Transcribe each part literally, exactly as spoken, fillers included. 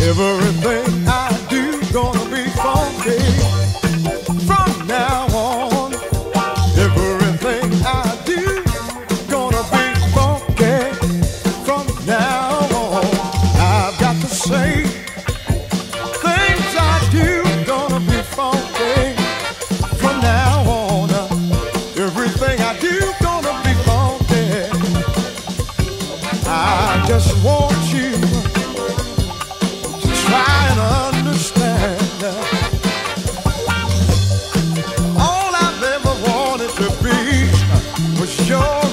Everything I do gonna be funky from now on. Everything I do gonna be funky from now on. I've got to say, things I do gonna be funky from now on. Everything I do gonna be funky. I just want you.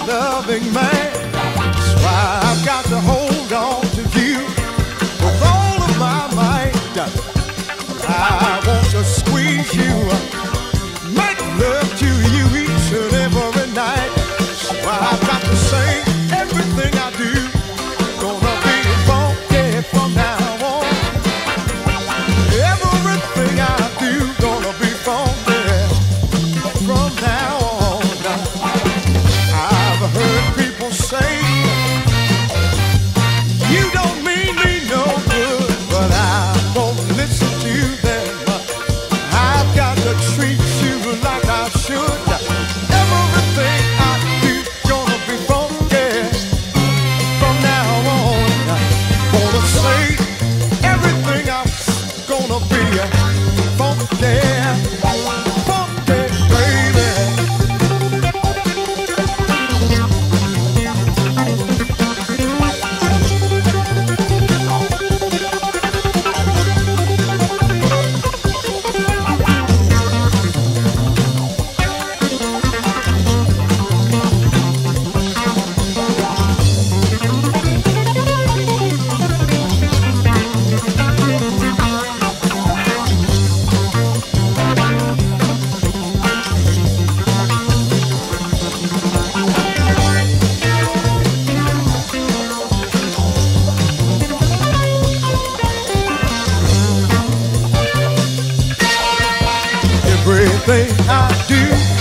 Loving man, that's why I've got to hold on to you with all of my might. I want to squeeze you, make love to you each and every night. That's why I've got to say, everything I do gonna be funky from now on. Everything I do gonna be funky from now on. Say you don't mean me no good, but I won't listen to them. I've got to treat you like I should. Everything I do gonna be funky from now on. Gonna say everything I'm gonna be funky. Everything I do